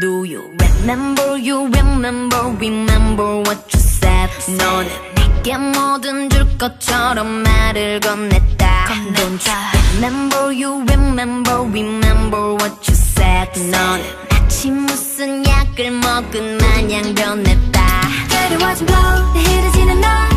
Do you remember, you remember, remember what you said? 너는 내게 뭐든 줄 것처럼 말을 건넸다. Don't you remember, you remember, remember what you said? 너는 마치 무슨 약을 먹은 마냥 변했다. Dirty watch and blow, 내 흐르지는 너